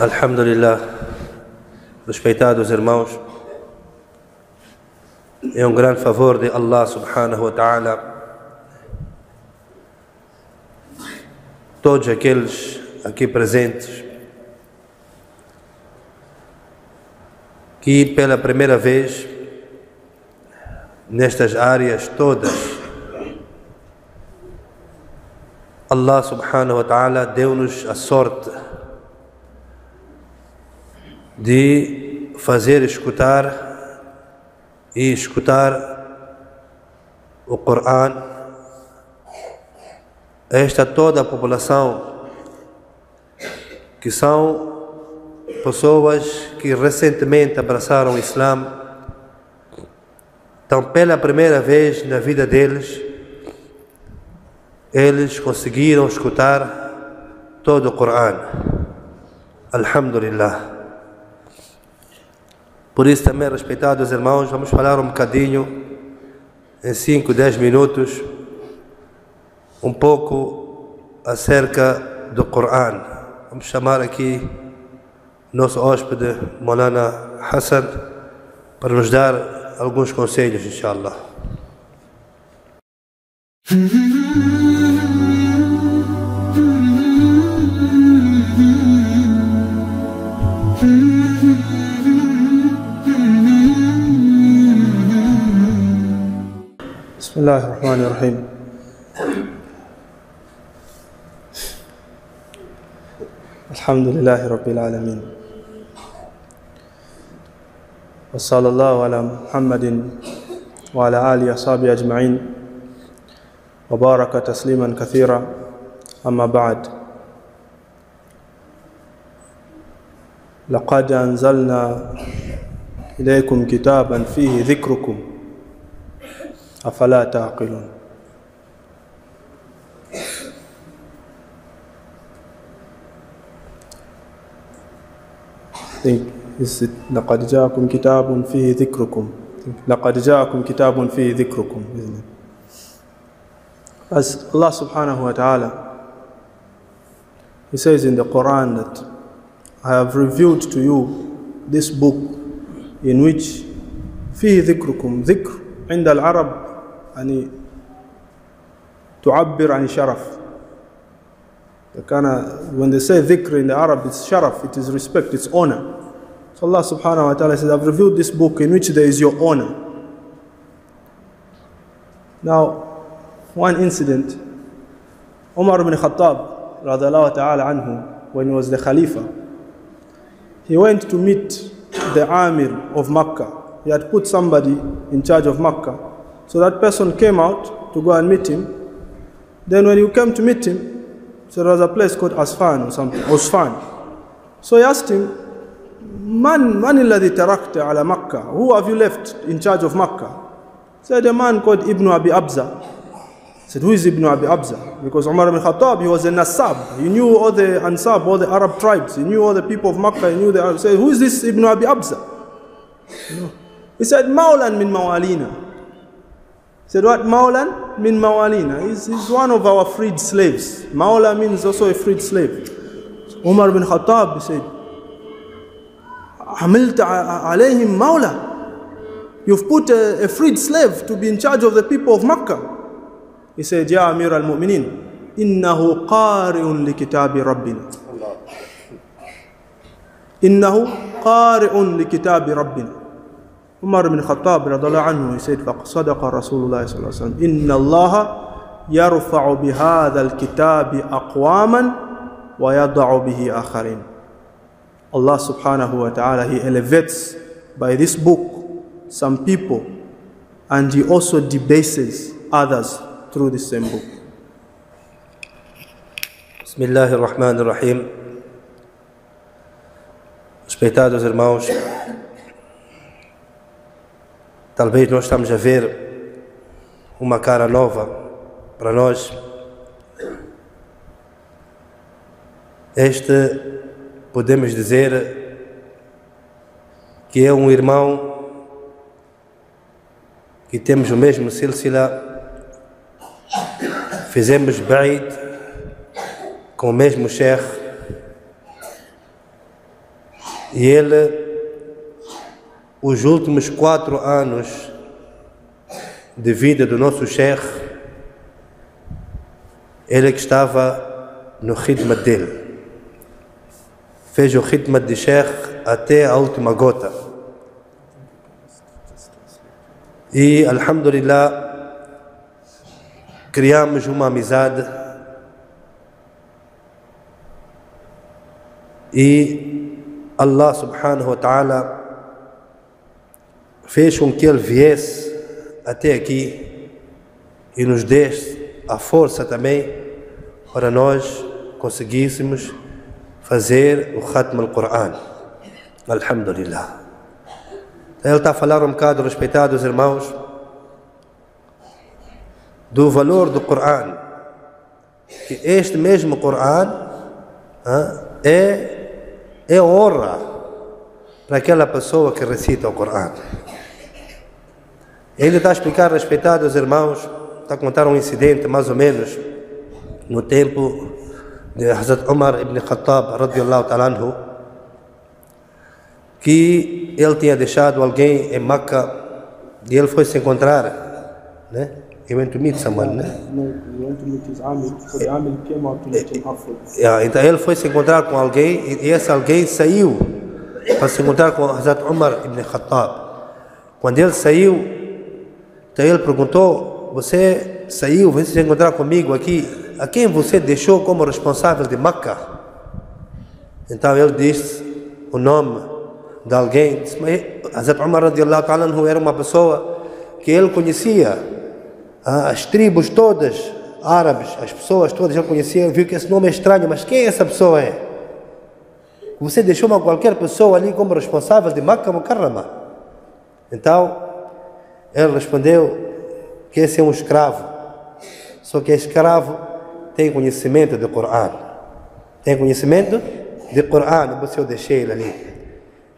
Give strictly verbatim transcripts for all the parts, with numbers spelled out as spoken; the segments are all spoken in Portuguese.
Alhamdulillah, respeitados irmãos, é um grande favor de Allah subhanahu wa ta'ala todos aqueles aqui presentes que pela primeira vez nestas áreas todas Allah subhanahu wa ta'ala deu-nos a sorte de fazer escutar e escutar o Quran a esta toda a população, que são pessoas que recentemente abraçaram o Islam, então pela primeira vez na vida deles eles conseguiram escutar todo o Quran. Alhamdulillah. Por isso também, respeitados irmãos, vamos falar um bocadinho, em cinco, dez minutos, um pouco acerca do Quran. Vamos chamar aqui nosso hóspede Maulana Hassan para nos dar alguns conselhos, inshallah. بسم الله الرحمن الرحيم. الحمد لله رب العالمين، وصلى الله على محمد وعلى آله وصحبه أجمعين وبارك تسليما كثيرا. أما بعد، لقد أنزلنا إليكم كتابا فيه ذكركم أفلا تعقلون. لقد جاءكم كتاب فيه ذكركم. لقد جاءكم كتاب فيه ذكركم. As Allah subhanahu wa ta'ala, He says in the Quran that I have revealed to you this book in which فيه ذكركم. ذكر عند العرب يعني تعبر عن شرف. When they say dhikr in the Arab, it's sharaf, it is respect, it's honor. So Allah subhanahu wa ta'ala says, I've revealed this book in which there is your honor. Now, one incident, Umar ibn Khattab, radhiallahu ta'ala anhu, when he was the Khalifa, he went to meet the Amir of Makkah. He had put somebody in charge of Makkah. So that person came out to go and meet him. Then when he came to meet him, so there was a place called Osfan or something, Osfan. So he asked him, Man, man alladhi tarakta ala Makkah? Who have you left in charge of Makkah? He said, a man called Ibn Abi Abza. He said, who is Ibn Abi Abza? Because Umar ibn Khattab, he was a Nasab. He knew all the Ansab, all the Arab tribes. He knew all the people of Makkah. He knew the Arabs. He said, who is this Ibn Abi Abza? He said, Maulan min Mawalina. He said, what? Maulan min Mawalina. He's, he's one of our freed slaves. Maula means also a freed slave. Umar bin Khattab, he said, Hamilta alayhim Maula. You've put a, a freed slave to be in charge of the people of Makkah. He said, Ya Amir al-Mu'minin, Innahu qari'un li kitabi Rabbina. Innahu qari'un li kitabi Rabbina. Umar ibn Khattab radhiallahu anhu, he said, فَصَدَقَ رَسُولُ اللَّهِ صَلَّى اللَّهُ عَلَيْهِ وَسَلَّمَ إِنَّ اللَّهَ يَرْفَعُ بِهَذَا الْكِتَابِ أَقْوَامًا وَيَضَعُ بِهِ آخَرِينَ. Allah subhanahu wa ta'ala, He elevates by this book some people, and He also debases others through the same book. Bismillah ar-Rahman ar-Rahim. Respeitados irmãos, talvez nós estamos a ver uma cara nova para nós. Este, podemos dizer, que é um irmão que temos o mesmo silsila, fizemos bait com o mesmo chefe, E ele, os últimos quatro anos de vida do nosso Sheikh, ele que estava no khidma dele, fez o khidma de Sheikh até a última gota. E, alhamdulillah, criamos uma amizade e Allah subhanahu wa ta'ala fez com que ele viesse até aqui e nos desse a força também para nós conseguíssemos fazer o Khatm al-Quran. Alhamdulillah. Ele está a falar um bocado, respeitados irmãos, do valor do Quran, que este mesmo Quran é, é honra para aquela pessoa que recita o Quran. Ele está a explicar, respeitados irmãos, está a contar um incidente mais ou menos no tempo de Hazrat Umar ibn Khattab radiyallahu ta'ala anhu, que ele tinha deixado alguém em Meca e ele foi se encontrar, né? He went to meet someone, né? Yeah, então ele foi se encontrar com alguém e esse alguém saiu para se encontrar com Hazrat Umar ibn Khattab. Quando ele saiu, então ele perguntou: você saiu, vem se encontrar comigo aqui, a quem você deixou como responsável de Meca? Então ele disse o nome de alguém. Hazrat Umar radiyallahu ta'ala anhu era uma pessoa que ele conhecia, as tribos todas árabes, as pessoas todas ele conhecia. Viu que esse nome é estranho, mas quem essa pessoa é? Você deixou uma qualquer pessoa ali como responsável de Meca Mukarrama? Então, ele respondeu que esse é um escravo. Só que é escravo, tem conhecimento do Coran. Tem conhecimento do Coran, você eu deixei ele ali.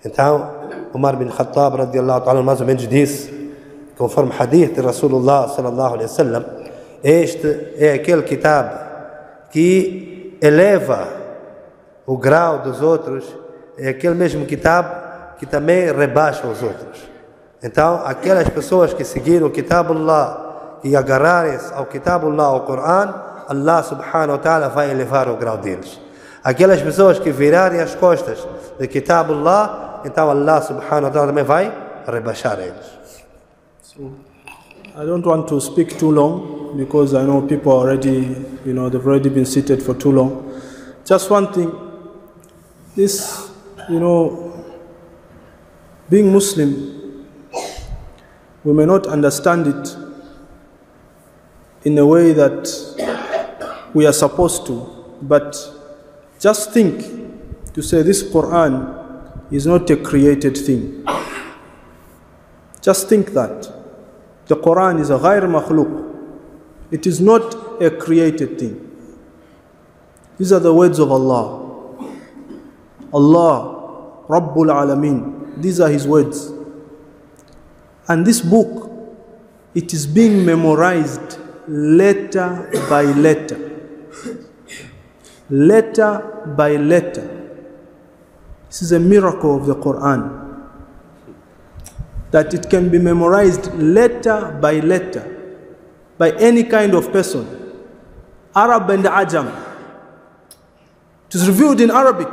Então, Umar bin Khattab, radiyallahu ta'ala, mais ou menos disse, conforme o hadith de Rasulullah, sallallahu alaihi wa sallam, este é aquele kitab que eleva o grau dos outros, é aquele mesmo kitab que também rebaixa os outros. Então, aquelas pessoas que seguiram o kitabullah e agarrarem-se ao kitabullah, ao Quran, Allah subhanahu wa ta'ala vai elevar o grau deles. Aquelas pessoas que virarem as costas do kitabullah, então Allah subhanahu wa ta'ala também vai rebaixar eles. So, I don't want to speak too long because I know people already, you know, they've already been seated for too long. Just one thing. This, you know, being Muslim, we may not understand it in a way that we are supposed to, but just think to say this Quran is not a created thing. Just think that. The Quran is a ghair makhluk. It is not a created thing. These are the words of Allah. Allah, Rabbul Alameen. These are his words. And this book, it is being memorized letter by letter. Letter by letter. This is a miracle of the Quran, that it can be memorized letter by letter by any kind of person, Arab and Ajam. It is revealed in Arabic,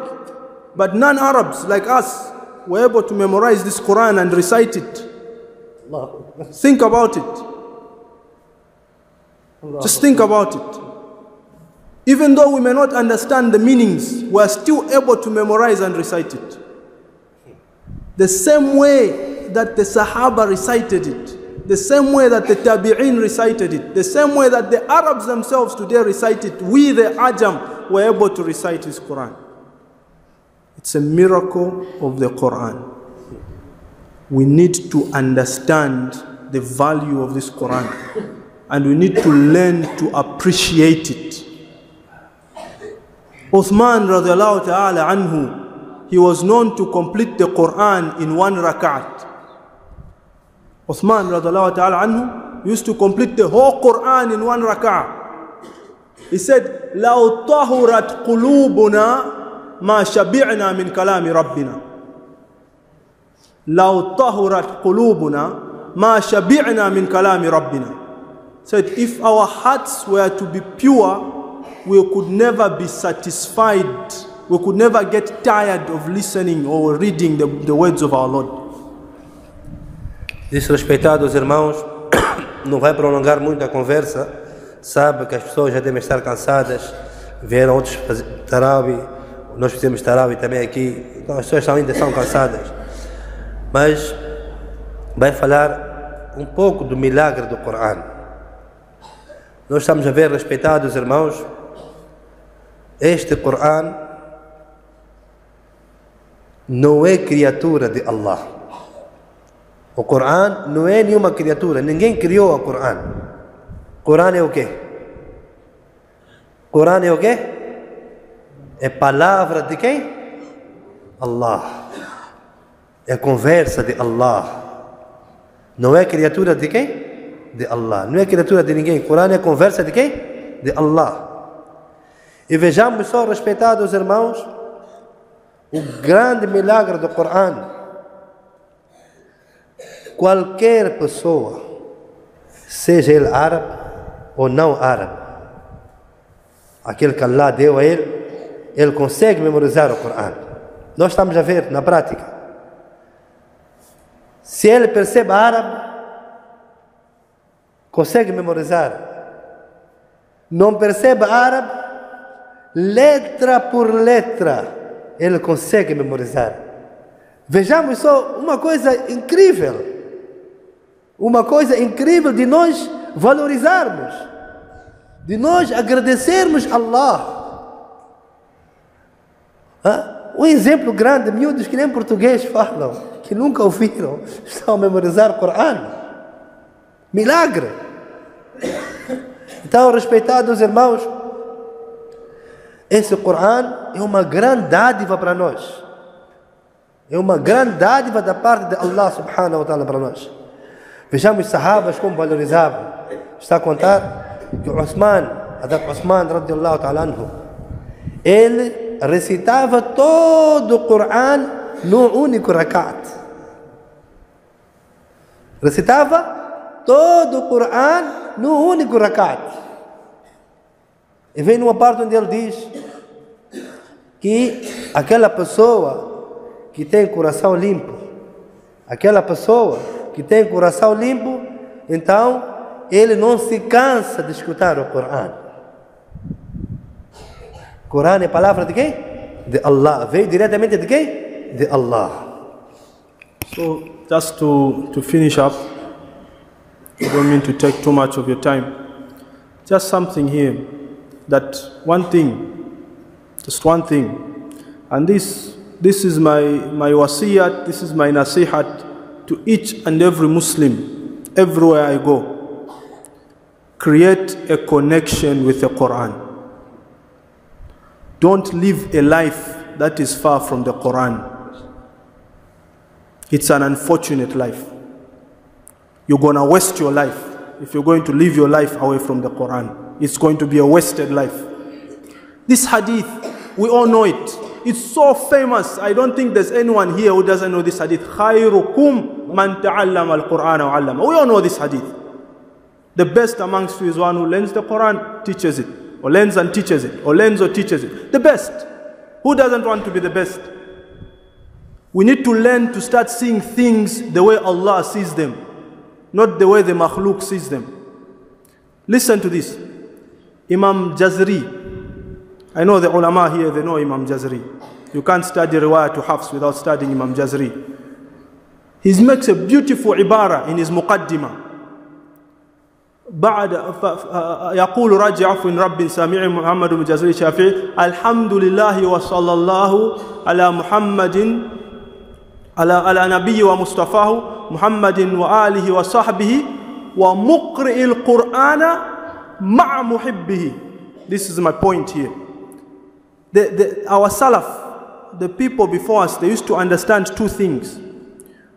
but non-Arabs like us were able to memorize this Quran and recite it. Allah. Think about it. Allah. Just think about it. Even though we may not understand the meanings, we are still able to memorize and recite it. The same way that the Sahaba recited it, the same way that the Tabi'in recited it, the same way that the Arabs themselves today recite it, we the Ajam were able to recite this Quran. It's a miracle of the Quran. We need to understand the value of this Quran, and we need to learn to appreciate it. Osman radiallahu ta'ala anhu, he was known to complete the Quran in one rak'at. Osman radiallahu ta'ala anhu used to complete the whole Quran in one rak'at. He said, لَوْ طَهُرَتْ قُلُوبُنَا ما شبعنا من كلام ربنا. لَوْ طَهُرَتْ قُلُوبُنَا مَا شَبِعْنَا مِنْ كَلَامِ رَبِّنَا. So if our hearts were to be pure, we could never be satisfied. We could never get tired of listening or reading the, the words of our Lord. Desrespeitados irmãos, não vai prolongar muito a conversa. Sabe que as pessoas já devem estar cansadas. Vieram outros fazer tarawih, nós fizemos tarawih também aqui. Então as pessoas ainda são cansadas. Mas vai falar um pouco do milagre do Coran. Nós estamos a ver, respeitados irmãos, este Coran não é criatura de Allah. O Coran não é nenhuma criatura, ninguém criou o Coran. O Coran é o quê? O Coran é o quê? É palavra de quem? Allah. É conversa de Allah. Não é criatura de quem? De Allah. Não é criatura de ninguém. O Coran é conversa de quem? De Allah. E vejamos só, respeitados irmãos, o grande milagre do Coran. Qualquer pessoa, seja ele árabe ou não árabe, aquele que Allah deu a ele, ele consegue memorizar o Coran. Nós estamos a ver na prática. Se ele percebe árabe, consegue memorizar. Não percebe árabe, letra por letra, ele consegue memorizar. Vejamos só uma coisa incrível. Uma coisa incrível de nós valorizarmos, de nós agradecermos a Allah. Um exemplo grande, miúdos que nem português falam, que nunca ouviram, estão a memorizar o Coran. Milagre! Então, respeitados irmãos, esse Coran é uma grande dádiva para nós. É uma grande dádiva da parte de Allah subhanahu wa ta'ala para nós. Vejamos os sahabas como valorizavam. Está a contar que Osfan, Hazrat Osfan radiallahu ta'ala anhu, ele recitava todo o Coran num único rakat. Recitava todo o Coran num único rakat. E vem numa parte onde ele diz que aquela pessoa que tem coração limpo, aquela pessoa que tem coração limpo, então ele não se cansa de escutar o Coran. O Coran é palavra de quem? De Allah. Veio diretamente de quem? De Allah. So, just to, to finish up, I don't mean to take too much of your time. Just something here, that one thing, just one thing, and this, this is my, my wasiyat, this is my nasihat, to each and every Muslim, everywhere I go, create a connection with the Quran. Don't live a life that is far from the Quran. It's an unfortunate life. You're gonna waste your life if you're going to live your life away from the Quran. It's going to be a wasted life. This hadith, we all know it. It's so famous. I don't think there's anyone here who doesn't know this hadith. Khairukum man ta'allama al-Qur'an wa 'allama. We all know this hadith. The best amongst you is one who learns the Quran, teaches it, or learns and teaches it, or learns or teaches it. The best. Who doesn't want to be the best? We need to learn to start seeing things the way Allah sees them, not the way the makhluk sees them. Listen to this. Imam Jazari. I know the ulama here, they know Imam Jazari. You can't study riwayah to Hafs without studying Imam Jazari. He makes a beautiful ibarah in his muqaddimah. بعد يقول راجع عفو رب سامع محمد مجازري شافعي الحمد لله وصلى الله على محمد على على نبي ومصطفاه محمد وآله وصحبه ومقرئ القرآن مع محبه. This is my point here. The, the, our Salaf, the people before us, they used to understand two things.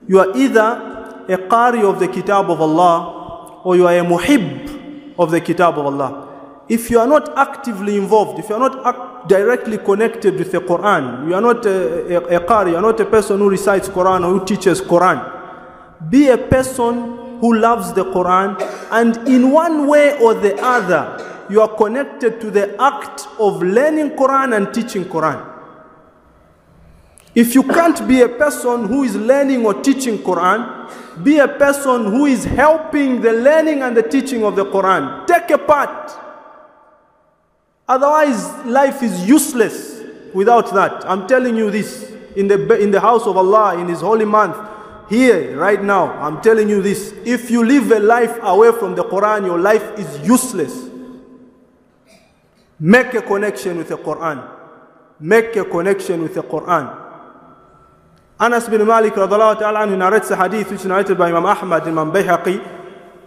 You are either a Qari of the Kitab of Allah, or you are a Muhib of the Kitab of Allah. If you are not actively involved, if you are not directly connected with the Quran. You are not a, a, a qari, you are not a person who recites Quran or who teaches Quran. Be a person who loves the Quran, and in one way or the other, you are connected to the act of learning Quran and teaching Quran. If you can't be a person who is learning or teaching Quran, be a person who is helping the learning and the teaching of the Quran. Take a part. Otherwise, life is useless without that. I'm telling you this in the, in the house of Allah, in His holy month, here, right now. I'm telling you this. If you live a life away from the Quran, your life is useless. Make a connection with the Quran. Make a connection with the Quran. Anas bin Malik radhiallahu ta'ala anhu narrates a hadith which is narrated by Imam Ahmad and Imam Bayhaqi.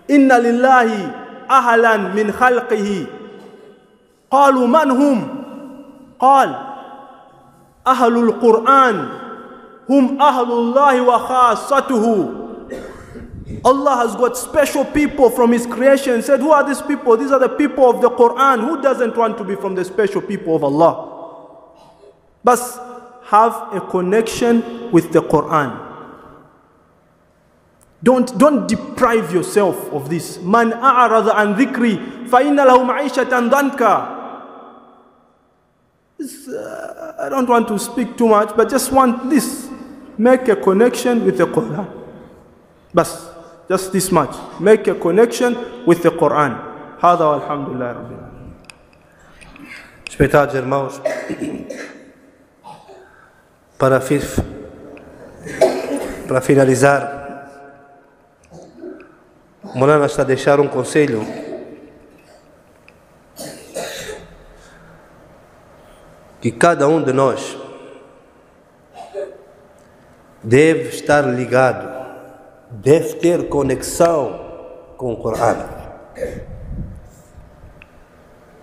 Inna lillahi ahlan min khalqihi. قالوا من هم؟ قال أهل القرآن هم أهل الله وخاصته. Allah has got special people from His creation. Said, who are these people? These are the people of the Quran. Who doesn't want to be from the special people of Allah? But have a connection with the Quran. Don't, don't deprive yourself of this. Man a'arada an dhikri fa inna lahu ma'ishatan dhanka. Uh, I don't want to speak too much, but just want this. Make a connection with the Quran. Bas, just this much. Make a connection with the Quran. Hada walhamdulillah rabbil alamin. Shpejtar Jermaus. Para, para finalizar, Maulana está a deixar um conselho que cada um de nós deve estar ligado, deve ter conexão com o Corão.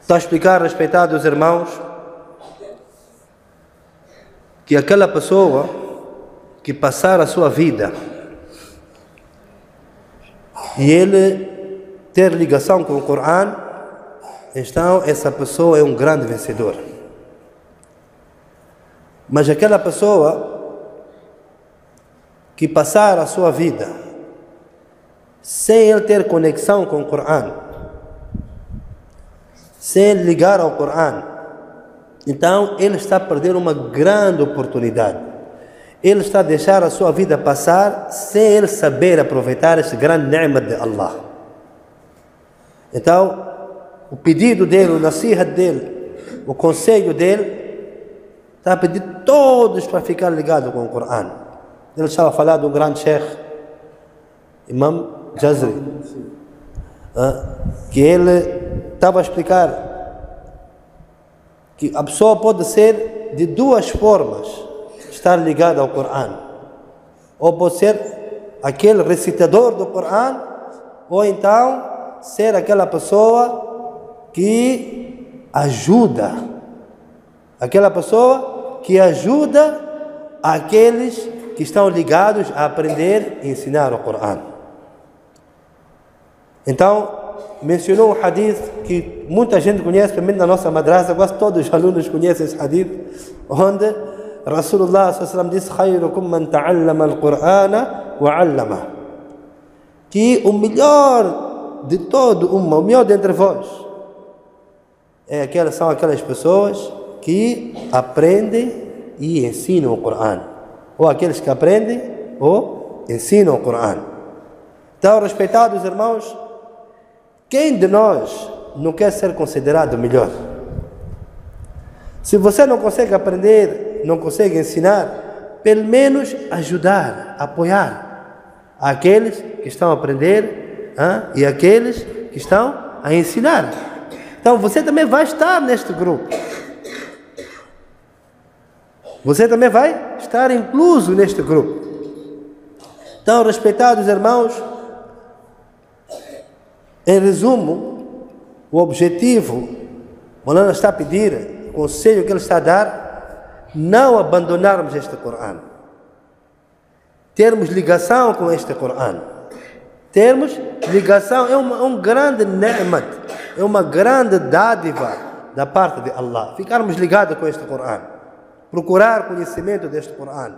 Está a explicar, respeitados irmãos, que aquela pessoa que passar a sua vida e ele ter ligação com o Corão, então essa pessoa é um grande vencedor. Mas aquela pessoa que passar a sua vida sem ele ter conexão com o Corão, sem ele ligar ao Corão, então ele está a perder uma grande oportunidade. Ele está a deixar a sua vida passar sem ele saber aproveitar esse grande ni'mat de Allah. Então, o pedido dele, o nasiha dele, o conselho dele, está a pedir todos para ficar ligados com o Corão. Ele estava a falar do grande sheikh, Imam Jazari, que ele estava a explicar que a pessoa pode ser de duas formas estar ligado ao Corão, ou pode ser aquele recitador do Corão, ou então ser aquela pessoa que ajuda, aquela pessoa que ajuda aqueles que estão ligados a aprender e ensinar o Corão. Então, mencionou um hadith que muita gente conhece, pelo menos na nossa madrasa, quase todos os alunos conhecem esse hadith, onde Rasulullah disse: Khairukum man ta'allama al-Qur'ana wa 'allama. Que o melhor de todo o umma, o melhor dentre vós, é aquelas, são aquelas pessoas que aprendem e ensinam o Qur'an, ou aqueles que aprendem ou ensinam o Qur'an. Então, respeitados irmãos, quem de nós não quer ser considerado melhor? Se você não consegue aprender, não consegue ensinar, pelo menos ajudar, apoiar aqueles que estão a aprender, hein? E aqueles que estão a ensinar. Então você também vai estar neste grupo, você também vai estar incluso neste grupo. Então, respeitados irmãos, em resumo, o objetivo Maulana está a pedir, o conselho que ele está a dar: não abandonarmos este Corão, termos ligação com este Corão, termos ligação. É uma, um grande ni'mat, é uma grande dádiva da parte de Allah, ficarmos ligados com este Corão, procurar conhecimento deste Corão,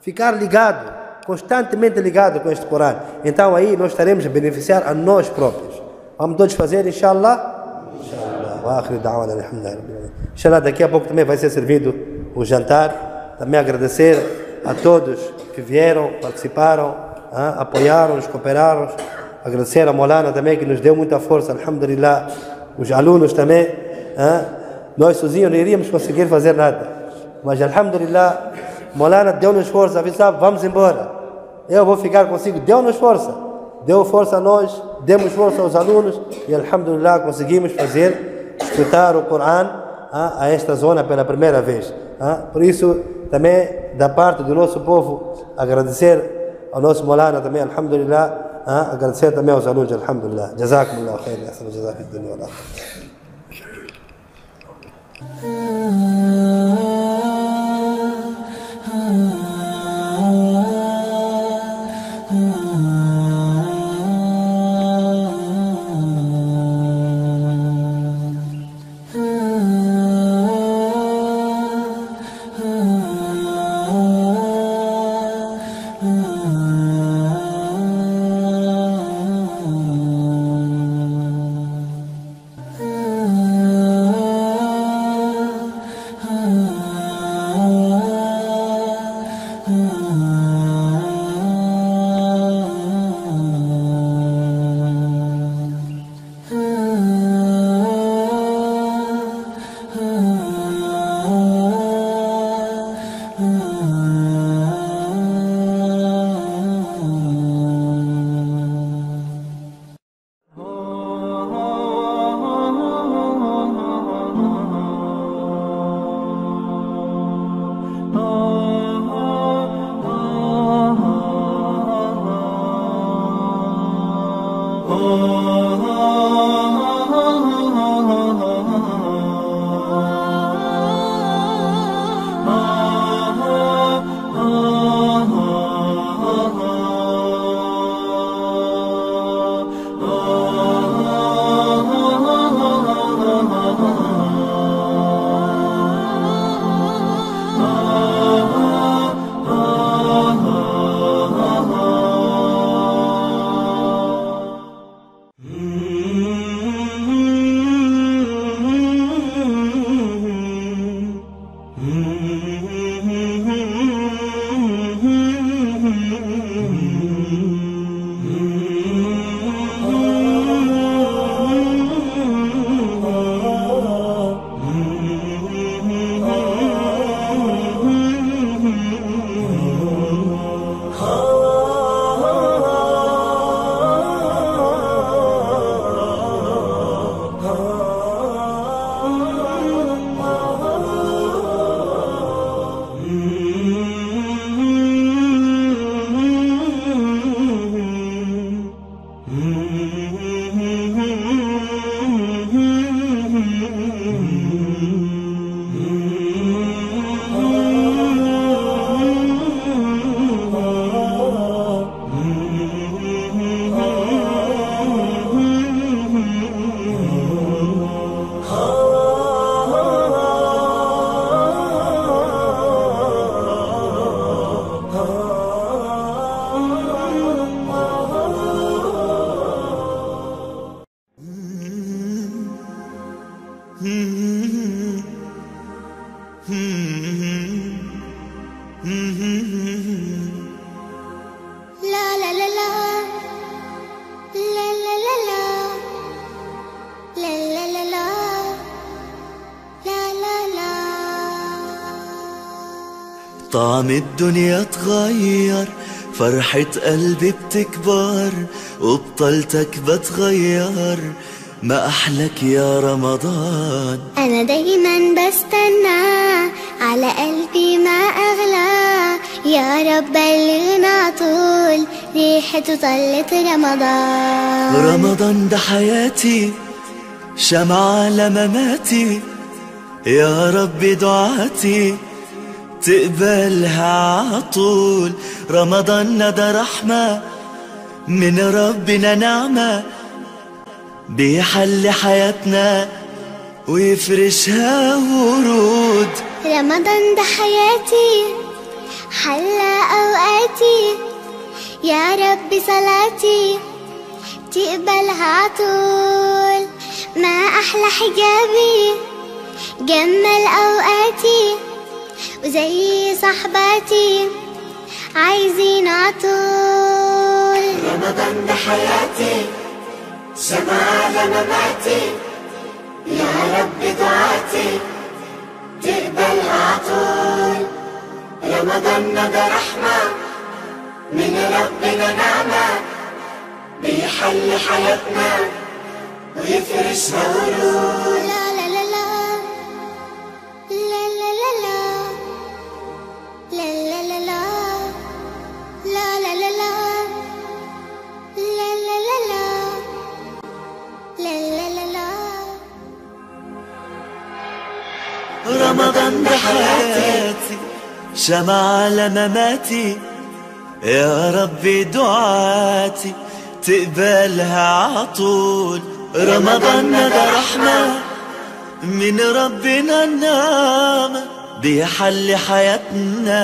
ficar ligado, constantemente ligado com este Corão. Então aí nós estaremos a beneficiar a nós próprios. Vamos todos fazer, inshallah? Inshallah. Inshallah, daqui a pouco também vai ser servido o jantar. Também agradecer a todos que vieram, participaram, apoiaram-nos, cooperaram-nos. Agradecer a Maulana também, que nos deu muita força, alhamdulillah. Os alunos também. Hein? Nós sozinhos não iríamos conseguir fazer nada. Mas, alhamdulillah, Maulana deu-nos força, avisava, vamos embora. Eu vou ficar consigo. Deu-nos força. Deu força a nós, demos força aos alunos. E, alhamdulillah, conseguimos fazer, escutar o Coran a, a esta zona pela primeira vez. Hein? Por isso, também, da parte do nosso povo, agradecer ao nosso Maulana também, alhamdulillah. ها قال سيد أمي وسألوج الحمد لله جزاكم الله خير أحسن الجزاء في الدنيا والآخرة. طعم الدنيا تغير، فرحة قلبي بتكبر، وبطلتك بتغير، ما أحلك يا رمضان. أنا دايما بستنى على قلبي ما أغلى، يا رب بلغنا طول ريحته طلت رمضان. رمضان ده حياتي، شمعة لمماتي، يا رب دعاتي تقبلها عطول. رمضان ده رحمة من ربنا، نعمة بيحل حياتنا ويفرشها ورود. رمضان ده حياتي حلى أوقاتي، يا رب صلاتي تقبلها عطول. ما أحلى حجابي جمل أوقاتي، وزي صحباتي عايزين عطول. رمضان ده حياتي سمع لمماتي، يا رب دعاتي تقبلها عطول. رمضان ده رحمة من ربنا نعمة، بيحل حياتنا ويفرش ورود. رمضان ده حياتي شمعة على مماتي، يا ربي دعاتي تقبلها عطول. رمضان ده رحمة من ربنا النعمة، بيحل حياتنا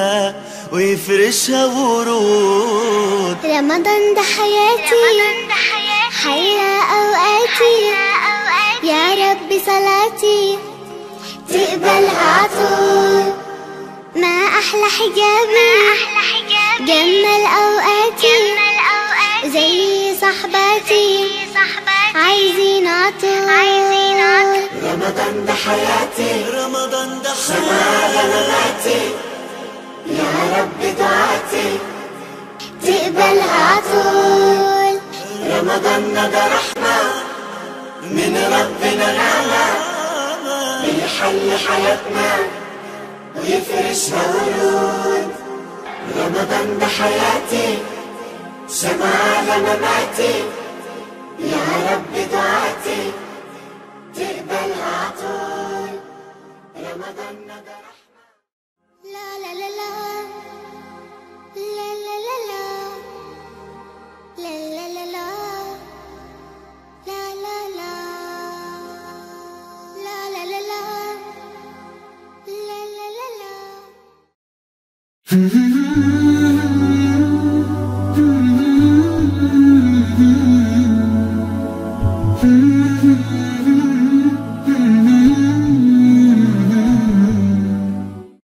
ويفرشها ورود. رمضان ده حياتي حلى أوقاتي، يا ربي صلاتي تقبلها عطول. ما أحلى حجابي جمل أوقاتي، زي صحباتي عايزين عطول. رمضان ده حياتي سمع لمماتي، يا رب دعاتي تقبلها عطول. رمضان ده رحمة من ربنا نعمة، بيحل حياتنا ويفرش ورود. رمضان ده حياتي سمع لمماتي، يا رب دعاتي تقبلها عطول. رمضان ده رحمة. لا لا لا لا لا لا لا لا لا لا لا Mm-hmm.